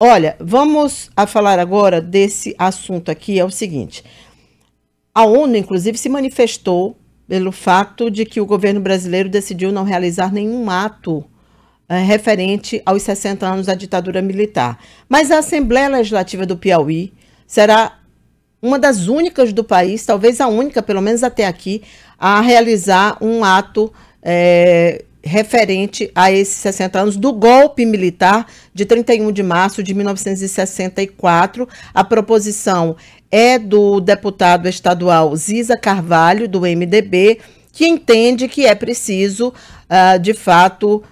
Olha, vamos a falar agora desse assunto aqui, é o seguinte. A ONU, inclusive, se manifestou pelo fato de que o governo brasileiro decidiu não realizar nenhum ato referente aos 60 anos da ditadura militar. Mas a Assembleia Legislativa do Piauí será uma das únicas do país, talvez a única, pelo menos até aqui, a realizar um ato referente a esses 60 anos do golpe militar de 31 de março de 1964. A proposição é do deputado estadual Ziza Carvalho, do MDB, que entende que é preciso, de fato,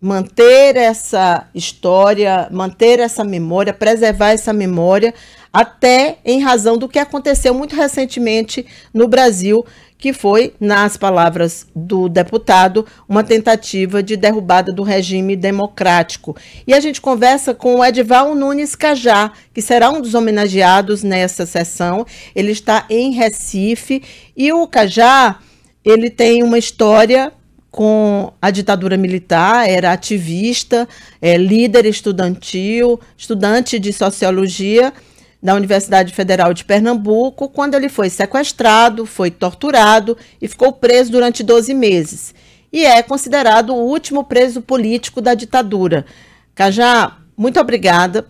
manter essa história, manter essa memória, preservar essa memória, até em razão do que aconteceu muito recentemente no Brasil, que foi, nas palavras do deputado, uma tentativa de derrubada do regime democrático. E a gente conversa com o Edval Nunes Cajá, que será um dos homenageados nessa sessão. Ele está em Recife, e o Cajá, ele tem uma história com a ditadura militar, era ativista, líder estudantil, estudante de sociologia da Universidade Federal de Pernambuco, quando ele foi sequestrado, foi torturado e ficou preso durante 12 meses. E é considerado o último preso político da ditadura. Cajá, muito obrigada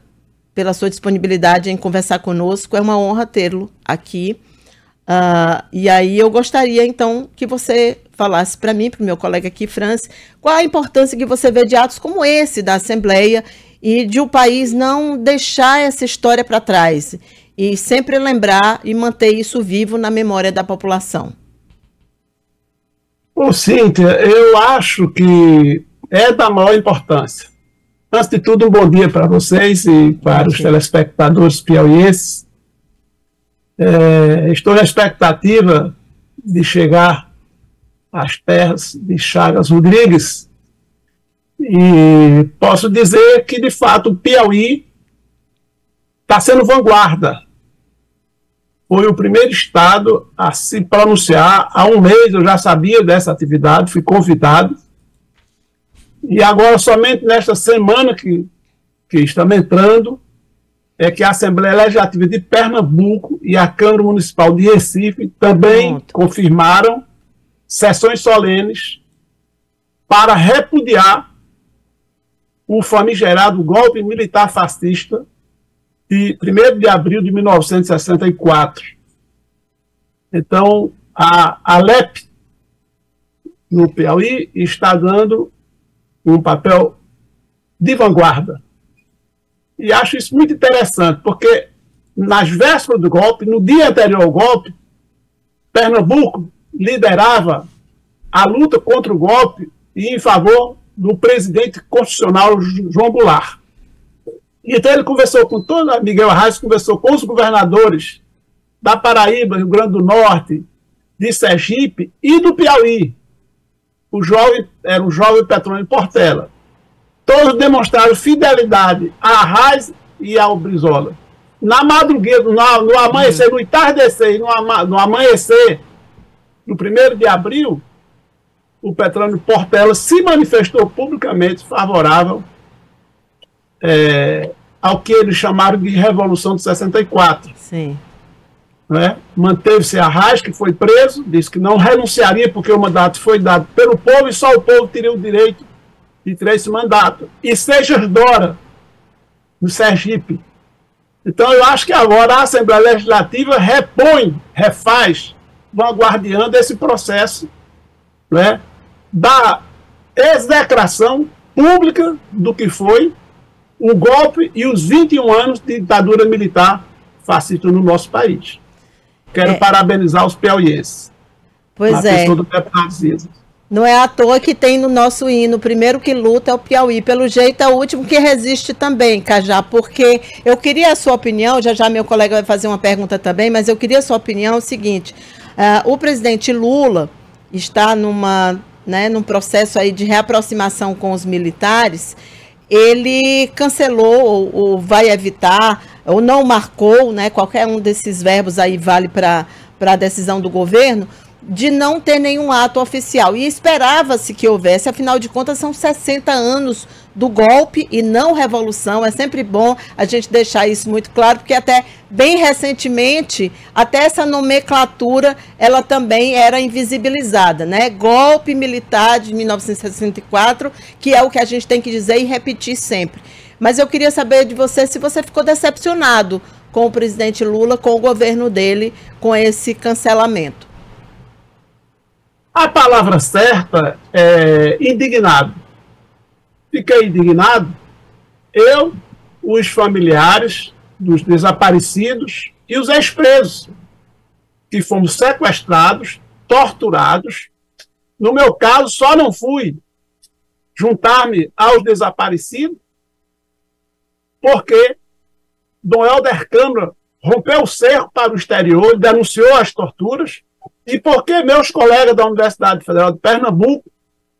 pela sua disponibilidade em conversar conosco, é uma honra tê-lo aqui. E aí eu gostaria, então, que você falasse para mim, para o meu colega aqui, Franci, qual a importância que você vê de atos como esse da Assembleia e de o país não deixar essa história para trás e sempre lembrar e manter isso vivo na memória da população. Bom, Cíntia, eu acho que é da maior importância. Antes de tudo, um bom dia para vocês e para os telespectadores piauienses. Estou na expectativa de chegar às terras de Chagas Rodrigues e posso dizer que, de fato, o Piauí está sendo vanguarda. Foi o primeiro estado a se pronunciar. Há um mês eu já sabia dessa atividade, fui convidado. E agora, somente nesta semana que estamos entrando, é que a Assembleia Legislativa de Pernambuco e a Câmara Municipal de Recife também confirmaram sessões solenes para repudiar o famigerado golpe militar fascista de 1º de abril de 1964. Então, a Alep, no Piauí, está dando um papel de vanguarda. E acho isso muito interessante, porque nas vésperas do golpe, no dia anterior ao golpe, Pernambuco liderava a luta contra o golpe e em favor do presidente constitucional João Goulart. Então ele conversou com toda, Miguel Arraes conversou com os governadores da Paraíba, Rio Grande do Norte, de Sergipe e do Piauí. Era o jovem Petrônio Portela. Todos demonstraram fidelidade a Arraes e ao Brizola. Na madrugada, no amanhecer, no entardecer, no amanhecer do 1º de abril, o Petrônio Portela se manifestou publicamente favorável ao que eles chamaram de Revolução de 64. Sim. Né? Manteve-se Arraes, que foi preso, disse que não renunciaria porque o mandato foi dado pelo povo e só o povo teria o direito de 3 mandatos, e Seixas Dora, no Sergipe. Então, eu acho que agora a Assembleia Legislativa repõe, refaz, vanguardiando esse processo, né, da execração pública do que foi o golpe e os 21 anos de ditadura militar fascista no nosso país. Quero parabenizar os piauienses. Pois é. A pessoa do deputado Ziza. Não é à toa que tem no nosso hino, o primeiro que luta é o Piauí, pelo jeito é o último que resiste também, Cajá, porque eu queria a sua opinião, já meu colega vai fazer uma pergunta também, mas eu queria a sua opinião, é o seguinte, o presidente Lula está num processo aí de reaproximação com os militares, ele cancelou ou vai evitar, ou não marcou, né, qualquer um desses verbos aí vale para a decisão do governo, de não ter nenhum ato oficial. E esperava-se que houvesse, afinal de contas, são 60 anos do golpe e não revolução. É sempre bom a gente deixar isso muito claro, porque até bem recentemente, até essa nomenclatura, ela também era invisibilizada, né? Golpe militar de 1964, que é o que a gente tem que dizer e repetir sempre. Mas eu queria saber de você se você ficou decepcionado com o presidente Lula, com o governo dele, com esse cancelamento. A palavra certa é indignado. Fiquei indignado, eu, os familiares dos desaparecidos e os ex-presos, que fomos sequestrados, torturados. No meu caso, só não fui juntar-me aos desaparecidos porque Dom Helder Câmara rompeu o cerco para o exterior, denunciou as torturas, e porque meus colegas da Universidade Federal de Pernambuco,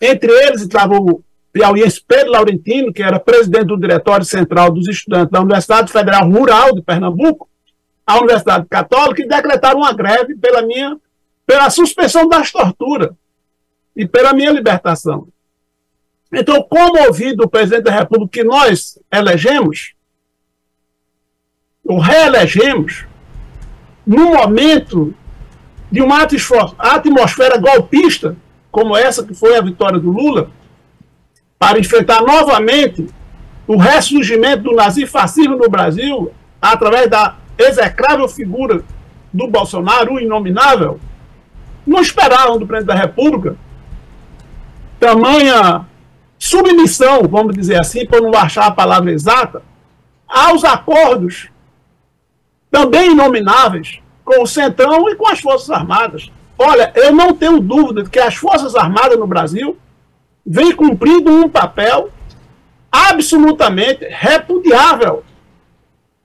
entre eles estava o piauiense Pedro Laurentino, que era presidente do Diretório Central dos Estudantes da Universidade Federal Rural de Pernambuco, a Universidade Católica, e decretaram uma greve pela suspensão das torturas e pela minha libertação. Então, como ouvi do presidente da República que nós elegemos, ou reelegemos, no momento de uma atmosfera golpista, como essa que foi a vitória do Lula, para enfrentar novamente o ressurgimento do nazifascismo no Brasil, através da execrável figura do Bolsonaro, o inominável, não esperavam do presidente da República tamanha submissão, vamos dizer assim, para não achar a palavra exata, aos acordos também inomináveis com o Centrão e com as Forças Armadas. Olha, eu não tenho dúvida de que as Forças Armadas no Brasil vêm cumprindo um papel absolutamente repudiável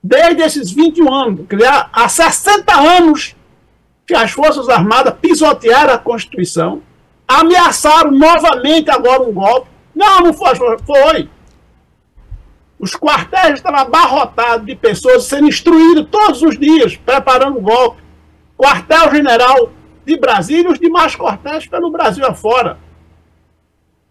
desde esses 21 anos. Há 60 anos que as Forças Armadas pisotearam a Constituição, ameaçaram novamente agora um golpe. Não foi. Os quartéis estavam abarrotados de pessoas sendo instruídas todos os dias, preparando o golpe. Quartel-general de Brasília e os demais quartéis pelo Brasil afora.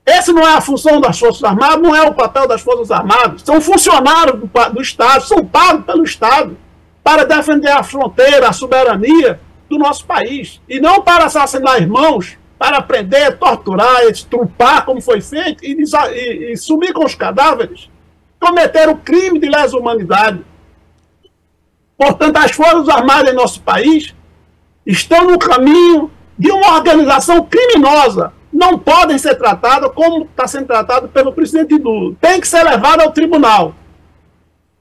Essa não é a função das Forças Armadas, não é o papel das Forças Armadas. São funcionários do Estado, são pagos pelo Estado para defender a fronteira, a soberania do nosso país. E não para assassinar irmãos, para prender, torturar, estrupar, como foi feito, e sumir com os cadáveres, cometeram crime de lesa humanidade. Portanto, as Forças Armadas em nosso país estão no caminho de uma organização criminosa. Não podem ser tratadas como está sendo tratado pelo presidente Lula. Tem que ser levado ao tribunal,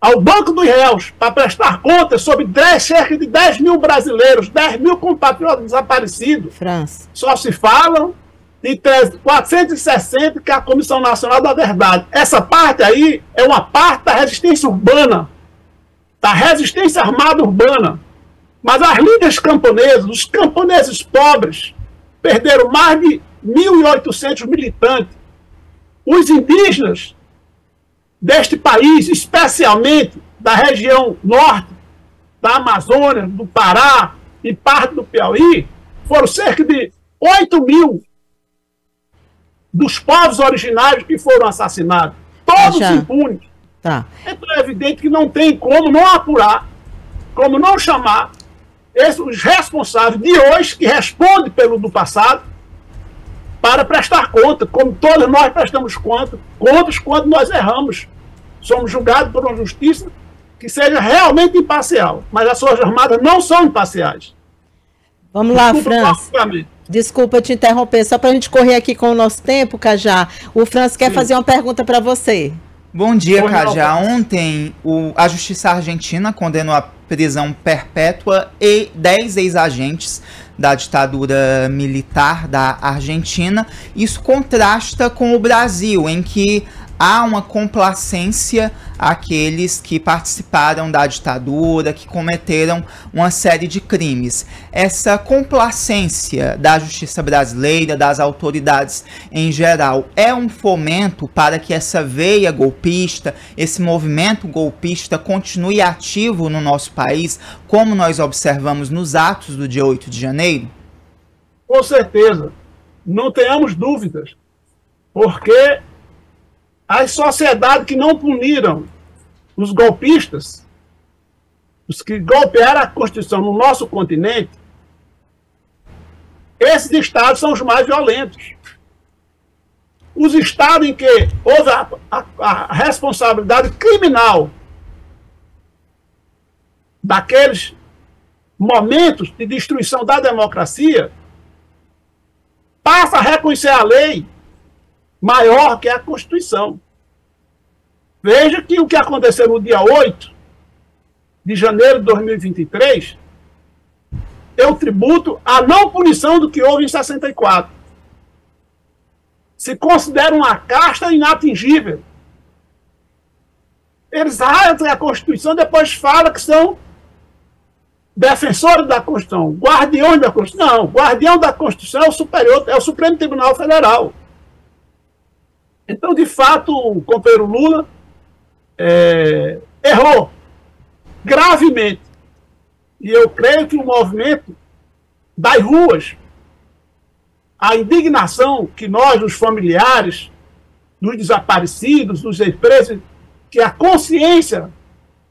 ao banco dos réus, para prestar contas sobre cerca de 10 mil brasileiros, 10 mil compatriotas desaparecidos. Franci. Só se falam de 460 que é a Comissão Nacional da Verdade. Essa parte aí é uma parte da resistência urbana, da resistência armada urbana. Mas as líderes camponesas, os camponeses pobres, perderam mais de 1.800 militantes. Os indígenas deste país, especialmente da região norte, da Amazônia, do Pará e parte do Piauí, foram cerca de 8 mil dos povos originários que foram assassinados. Todos impunes. Tá. Então é evidente que não tem como não apurar, como não chamar os responsáveis de hoje, que respondem pelo do passado, para prestar conta, como todos nós prestamos contas quando nós erramos. Somos julgados por uma justiça que seja realmente imparcial, mas as Forças Armadas não são imparciais. Vamos lá, Franci. Desculpa te interromper, só para a gente correr aqui com o nosso tempo, Cajá. O Franci quer fazer uma pergunta para você. Bom dia, Cajá. Ontem, a Justiça Argentina condenou a prisão perpétua e 10 ex-agentes da ditadura militar da Argentina. Isso contrasta com o Brasil, em que há uma complacência àqueles que participaram da ditadura, que cometeram uma série de crimes. Essa complacência da justiça brasileira, das autoridades em geral, é um fomento para que essa veia golpista, esse movimento golpista continue ativo no nosso país, como nós observamos nos atos do dia 8 de janeiro? Com certeza. Não tenhamos dúvidas, porque As sociedades que não puniram os golpistas, os que golpearam a Constituição no nosso continente, esses estados são os mais violentos. Os estados em que houve a responsabilidade criminal daqueles momentos de destruição da democracia, passa a reconhecer a lei maior que a Constituição. Veja que o que aconteceu no dia 8 de janeiro de 2023 eu tributo à não punição do que houve em 64. Se considera uma casta inatingível. Eles raiam a Constituição, depois falam que são defensores da Constituição, guardiões da Constituição. Não, guardião da Constituição é o superior, é o Supremo Tribunal Federal. Então, de fato, o companheiro Lula errou gravemente. E eu creio que o movimento das ruas, a indignação que nós, os familiares, dos desaparecidos, dos presos, que a consciência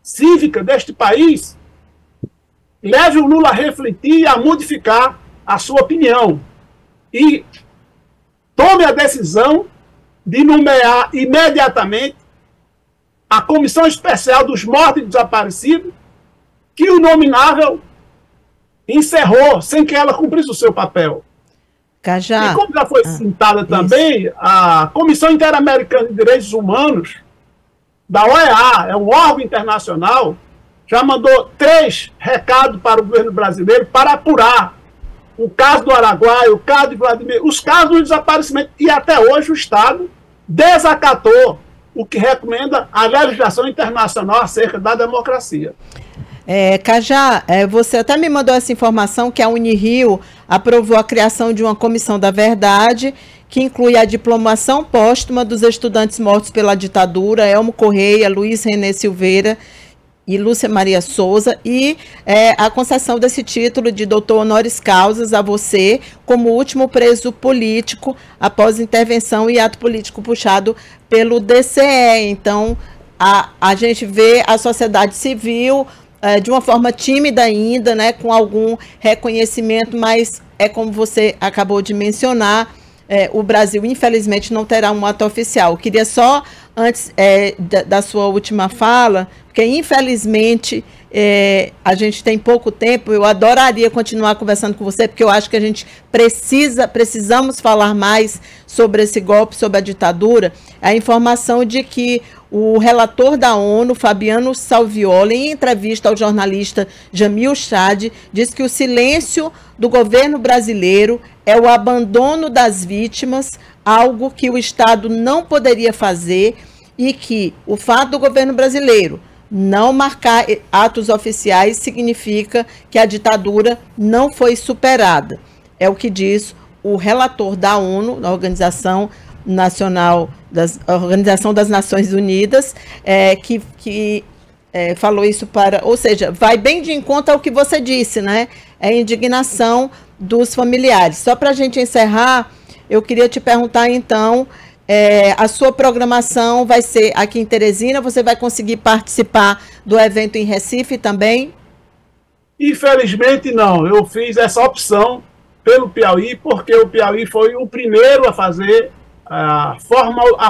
cívica deste país leve o Lula a refletir e a modificar a sua opinião. E tome a decisão de nomear imediatamente a Comissão Especial dos Mortos e Desaparecidos, que o nominável encerrou sem que ela cumprisse o seu papel. Cajá. E como já foi citada também, isso. A Comissão Interamericana de Direitos Humanos, da OEA, é um órgão internacional, já mandou 3 recados para o governo brasileiro para apurar o caso do Araguaia, o caso de Vladimir, os casos do desaparecimento, e até hoje o Estado desacatou o que recomenda a legislação internacional acerca da democracia. Cajá, você até me mandou essa informação que a Unirio aprovou a criação de uma comissão da verdade que inclui a diplomação póstuma dos estudantes mortos pela ditadura, Elmo Correia, Luiz René Silveira e Lúcia Maria Souza, e a concessão desse título de doutor honoris causa a você como último preso político após intervenção e ato político puxado pelo DCE. Então, a gente vê a sociedade civil de uma forma tímida ainda, né, com algum reconhecimento, mas é como você acabou de mencionar, o Brasil infelizmente não terá um ato oficial. Eu queria só, antes da sua última fala, porque infelizmente a gente tem pouco tempo, eu adoraria continuar conversando com você, porque eu acho que a gente precisamos falar mais sobre esse golpe, sobre a ditadura, a informação de que o relator da ONU, Fabiano Salviola, em entrevista ao jornalista Jamil Chad, diz que o silêncio do governo brasileiro é o abandono das vítimas, algo que o Estado não poderia fazer, e que o fato do governo brasileiro não marcar atos oficiais significa que a ditadura não foi superada. É o que diz o relator da ONU, da Organização Nacional das Organização das Nações Unidas, que falou isso para, ou seja, vai bem de encontro ao que você disse, né? É a indignação dos familiares. Só para a gente encerrar, eu queria te perguntar então, a sua programação vai ser aqui em Teresina, você vai conseguir participar do evento em Recife também? Infelizmente não, eu fiz essa opção pelo Piauí, porque o Piauí foi o primeiro a fazer a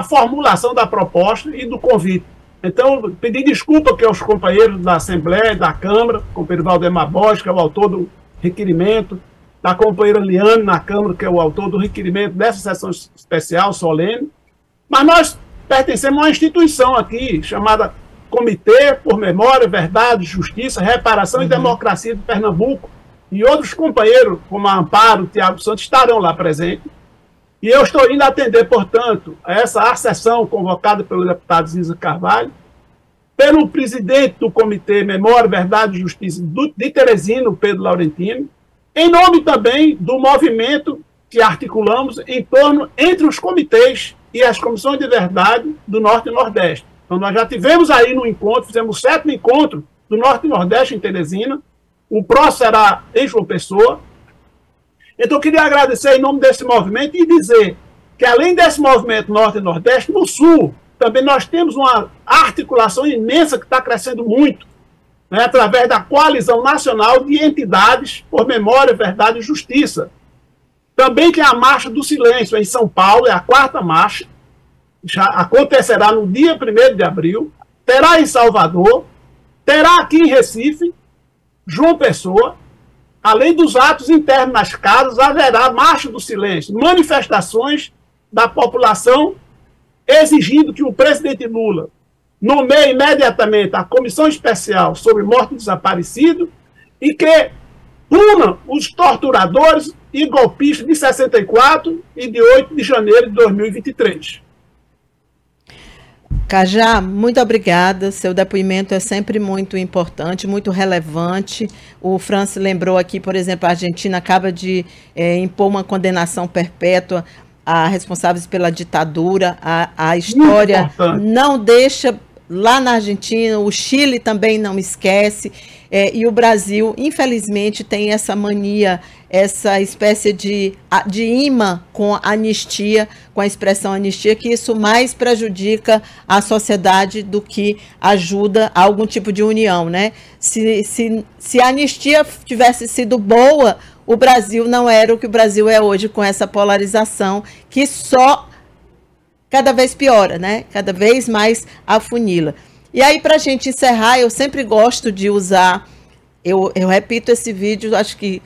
formulação da proposta e do convite. Então, pedi desculpa que aos companheiros da Assembleia, da Câmara, o companheiro Valdemar Bosch, que é o autor do requerimento, da companheira Liane na Câmara, que é o autor do requerimento dessa sessão especial, solene, mas nós pertencemos a uma instituição aqui, chamada Comitê por Memória, Verdade, Justiça, Reparação e Democracia de Pernambuco, e outros companheiros, como a Amparo, o Tiago Santos, estarão lá presentes. E eu estou indo atender, portanto, a essa sessão convocada pelo deputado Ziza Carvalho, pelo presidente do Comitê Memória, Verdade e Justiça de Teresina, o Pedro Laurentino, em nome também do movimento que articulamos em torno entre os comitês e as comissões de verdade do Norte e Nordeste. Então, nós já tivemos aí no encontro, fizemos o 7º encontro do Norte e Nordeste em Teresina, o próximo será em João Pessoa. Então, eu queria agradecer em nome desse movimento e dizer que, além desse movimento Norte e Nordeste, no Sul, também nós temos uma articulação imensa que está crescendo muito, né, através da Coalizão Nacional de Entidades por Memória, Verdade e Justiça. Também tem a Marcha do Silêncio em São Paulo, é a 4ª marcha, já acontecerá no dia 1º de abril, terá em Salvador, terá aqui em Recife, João Pessoa. Além dos atos internos nas casas, haverá Marcha do Silêncio, manifestações da população exigindo que o presidente Lula nomeie imediatamente a Comissão Especial sobre Mortos e Desaparecidos e que puna os torturadores e golpistas de 64 e de 8 de janeiro de 2023. Cajá, muito obrigada. Seu depoimento é sempre muito importante, muito relevante. O Franci lembrou aqui, por exemplo, a Argentina acaba de impor uma condenação perpétua a responsáveis pela ditadura. A história não deixa lá na Argentina, o Chile também não esquece. E o Brasil, infelizmente, tem essa mania, essa espécie de imã com a anistia, com a expressão anistia, que isso mais prejudica a sociedade do que ajuda a algum tipo de união, né? Se a anistia tivesse sido boa, o Brasil não era o que o Brasil é hoje, com essa polarização que só cada vez piora, né? Cada vez mais afunila. E aí, para a gente encerrar, eu sempre gosto de usar, eu repito esse vídeo, acho que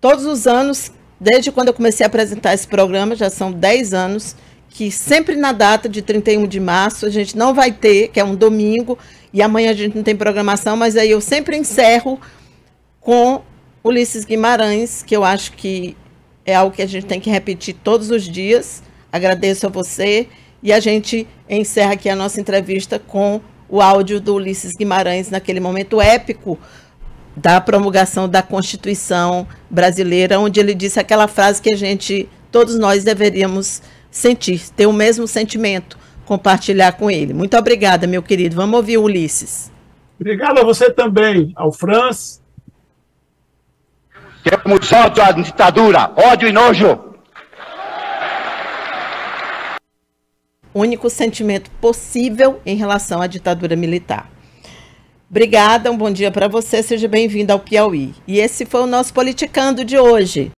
todos os anos, desde quando eu comecei a apresentar esse programa, já são 10 anos, que sempre na data de 31 de março, a gente não vai ter, que é um domingo, e amanhã a gente não tem programação, mas aí eu sempre encerro com Ulisses Guimarães, que eu acho que é algo que a gente tem que repetir todos os dias. Agradeço a você, e a gente encerra aqui a nossa entrevista com o áudio do Ulisses Guimarães naquele momento épico da promulgação da Constituição brasileira, onde ele disse aquela frase que a gente, todos nós deveríamos sentir, ter o mesmo sentimento, compartilhar com ele. Muito obrigada, meu querido. Vamos ouvir o Ulisses. Obrigado a você também, ao Franci. Temos ódio à ditadura, ódio e nojo. Único sentimento possível em relação à ditadura militar. Obrigada, um bom dia para você, seja bem-vindo ao Piauí. E esse foi o nosso Politicando de hoje.